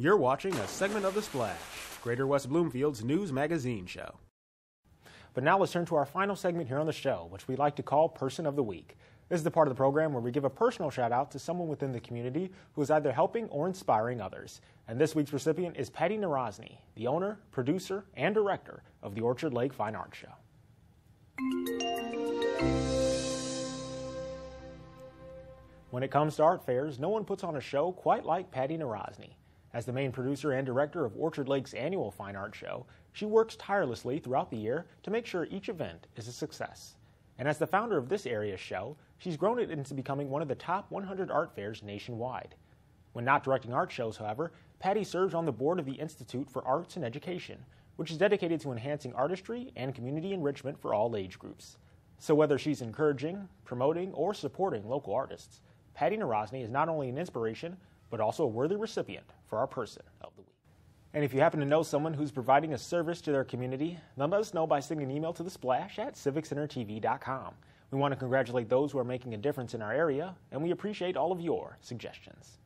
You're watching a segment of The Splash, Greater West Bloomfield's news magazine show. But now let's turn to our final segment here on the show, which we like to call Person of the Week. This is the part of the program where we give a personal shout out to someone within the community who is either helping or inspiring others. And this week's recipient is Patty Narozny, the owner, producer, and director of the Orchard Lake Fine Art Show. When it comes to art fairs, no one puts on a show quite like Patty Narozny. As the main producer and director of Orchard Lake's annual Fine Art Show, she works tirelessly throughout the year to make sure each event is a success. And as the founder of this area's show, she's grown it into becoming one of the top 100 art fairs nationwide. When not directing art shows, however, Patty serves on the board of the Institute for Arts and Education, which is dedicated to enhancing artistry and community enrichment for all age groups. So whether she's encouraging, promoting, or supporting local artists, Patty Narozny is not only an inspiration, but also a worthy recipient for our Person of the Week. And if you happen to know someone who's providing a service to their community, then let us know by sending an email to thesplash@civiccentertv.com. We want to congratulate those who are making a difference in our area, and we appreciate all of your suggestions.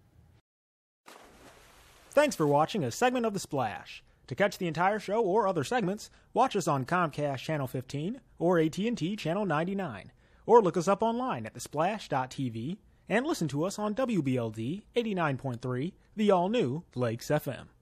Thanks for watching a segment of The Splash. To catch the entire show or other segments, watch us on Comcast Channel 15 or AT&T Channel 99, or look us up online at thesplash.tv. And listen to us on WBLD 89.3, the all-new Lakes FM.